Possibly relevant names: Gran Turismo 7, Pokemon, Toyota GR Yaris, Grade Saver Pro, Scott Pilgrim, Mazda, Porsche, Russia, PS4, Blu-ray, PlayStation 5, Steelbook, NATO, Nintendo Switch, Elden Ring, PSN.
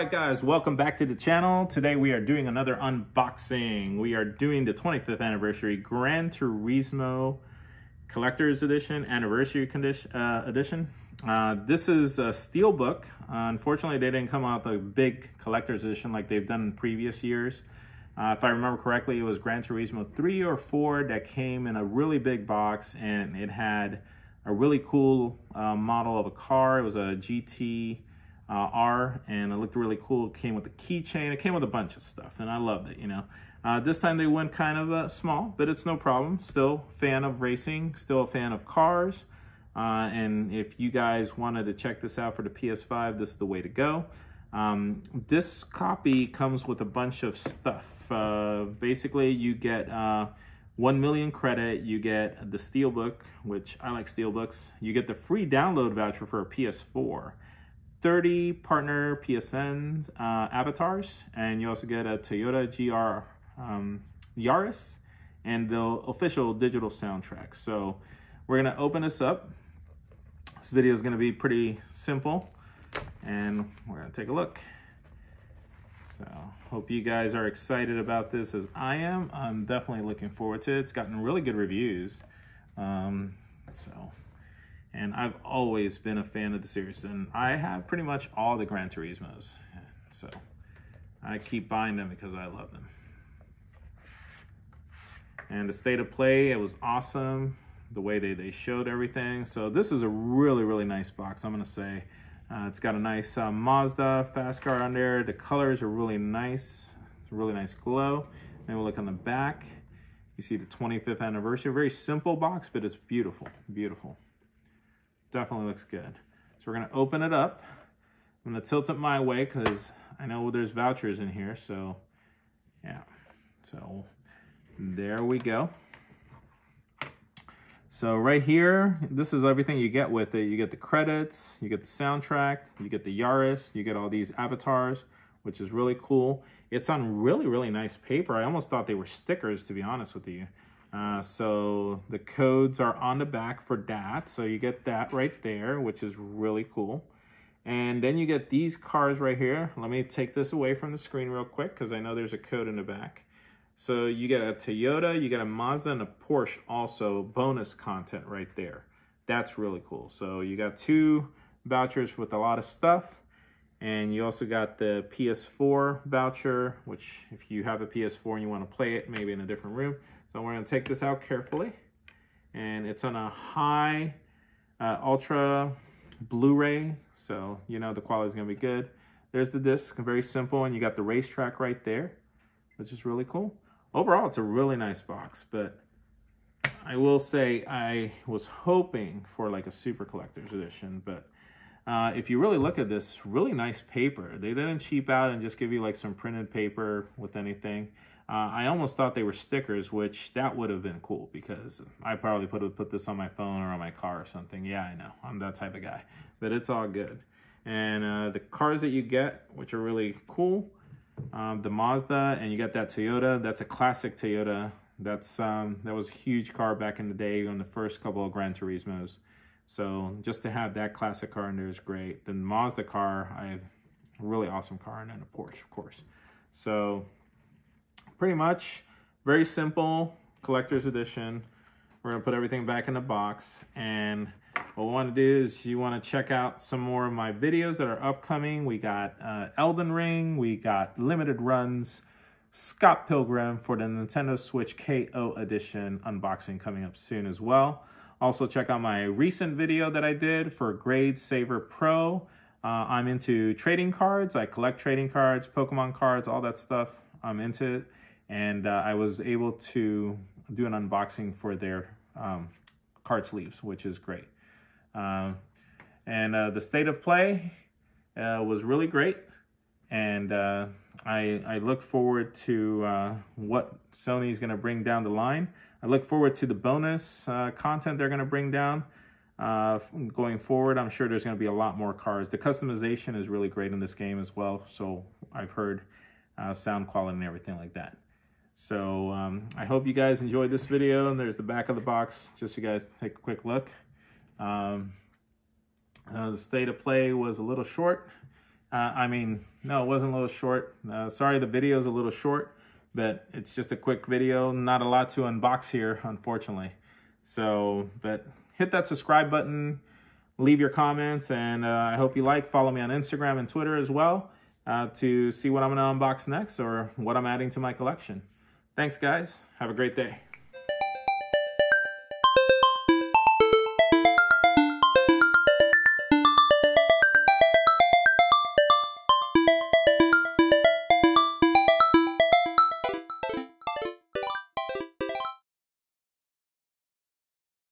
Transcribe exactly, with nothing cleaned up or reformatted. Alright guys, welcome back to the channel. Today we are doing another unboxing. We are doing the twenty-fifth anniversary Gran Turismo Collector's Edition, Anniversary condition, uh, Edition. Uh, this is a Steelbook. Uh, unfortunately, they didn't come out the big Collector's Edition like they've done in previous years. Uh, if I remember correctly, it was Gran Turismo three or four that came in a really big box, and it had a really cool uh, model of a car. It was a G T. Uh, R, and it looked really cool. It came with a keychain. It came with a bunch of stuff, and I loved it, you know. Uh, this time they went kind of uh, small, but it's no problem. Still a fan of racing, still a fan of cars. Uh, and if you guys wanted to check this out for the P S five, this is the way to go. Um, this copy comes with a bunch of stuff. Uh, basically, you get uh, one million credit. You get the Steelbook, which I like Steelbooks. You get the free download voucher for a P S four. thirty partner P S N uh, avatars, and you also get a Toyota G R um, Yaris and the official digital soundtrack. So we're gonna open this up. This video is gonna be pretty simple, and we're gonna take a look. So hope you guys are excited about this as I am. I'm definitely looking forward to it. It's gotten really good reviews. Um, so. And I've always been a fan of the series, and I have pretty much all the Gran Turismos. So I keep buying them because I love them. And the state of play, it was awesome. The way they, they showed everything. So this is a really, really nice box, I'm gonna say. Uh, it's got a nice uh, Mazda fast car on there. The colors are really nice. It's a really nice glow. Then we'll look on the back. You see the twenty-fifth anniversary. Very simple box, but it's beautiful, beautiful. Definitely looks good. So we're gonna open it up. I'm gonna tilt it my way because I know there's vouchers in here, so yeah. So there we go. So right here, this is everything you get with it. You get the credits, you get the soundtrack, you get the Yaris, you get all these avatars, which is really cool. It's on really, really nice paper. I almost thought they were stickers, to be honest with you. Uh, so the codes are on the back for that. So you get that right there, which is really cool. And then you get these cars right here. Let me take this away from the screen real quick because I know there's a code in the back. So you get a Toyota, you get a Mazda, and a Porsche also, bonus content right there. That's really cool. So you got two vouchers with a lot of stuff. And you also got the P S four voucher, which if you have a P S four and you want to play it, maybe in a different room. So we're going to take this out carefully. And it's on a high uh, ultra Blu-ray. So, you know, the quality is going to be good. There's the disc, very simple. And you got the racetrack right there, which is really cool. Overall, it's a really nice box. But I will say I was hoping for like a super collector's edition, but... Uh, if you really look at this, really nice paper. They didn't cheap out and just give you like some printed paper with anything. Uh, I almost thought they were stickers, which that would have been cool because I probably put, put this on my phone or on my car or something. Yeah, I know. I'm that type of guy. But it's all good. And uh, the cars that you get, which are really cool, um, the Mazda, and you got that Toyota. That's a classic Toyota. That's um, that was a huge car back in the day on the first couple of Gran Turismos. So just to have that classic car in there is great. The Mazda car, I have a really awesome car, and then a Porsche, of course. So pretty much very simple collector's edition. We're gonna put everything back in the box. And what we wanna do is you wanna check out some more of my videos that are upcoming. We got uh, Elden Ring, we got limited runs, Scott Pilgrim for the Nintendo Switch K O edition unboxing coming up soon as well. Also check out my recent video that I did for Grade Saver Pro. Uh, I'm into trading cards. I collect trading cards, Pokemon cards, all that stuff. I'm into it. And uh, I was able to do an unboxing for their um, card sleeves, which is great. Um, and uh, the state of play uh, was really great. And uh, I, I look forward to uh, what Sony's gonna bring down the line. I look forward to the bonus uh, content they're gonna bring down uh, going forward. I'm sure there's gonna be a lot more cars. The customization is really great in this game as well. So I've heard uh, sound quality and everything like that. So um, I hope you guys enjoyed this video. And there's the back of the box, just so you guys take a quick look. Um, uh, the state of play was a little short. Uh, I mean, no, it wasn't a little short. Uh, sorry the video's a little short, but it's just a quick video. Not a lot to unbox here, unfortunately. So, but hit that subscribe button. Leave your comments, and uh, I hope you like. Follow me on Instagram and Twitter as well uh, to see what I'm going to unbox next or what I'm adding to my collection. Thanks, guys. Have a great day.